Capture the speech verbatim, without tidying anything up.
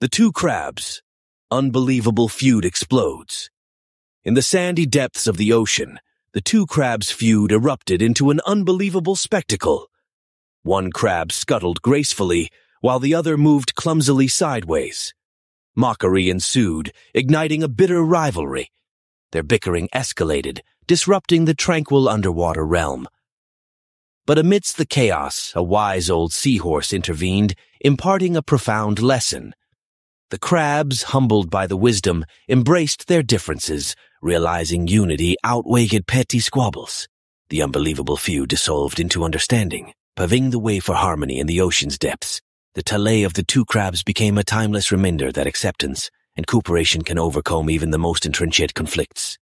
The two crabs. Unbelievable feud explodes. In the sandy depths of the ocean, the two crabs' feud erupted into an unbelievable spectacle. One crab scuttled gracefully, while the other moved clumsily sideways. Mockery ensued, igniting a bitter rivalry. Their bickering escalated, disrupting the tranquil underwater realm. But amidst the chaos, a wise old seahorse intervened, imparting a profound lesson. The crabs, humbled by the wisdom, embraced their differences, realizing unity outweighed petty squabbles. The unbelievable feud dissolved into understanding, paving the way for harmony in the ocean's depths. The tale of the two crabs became a timeless reminder that acceptance and cooperation can overcome even the most entrenched conflicts.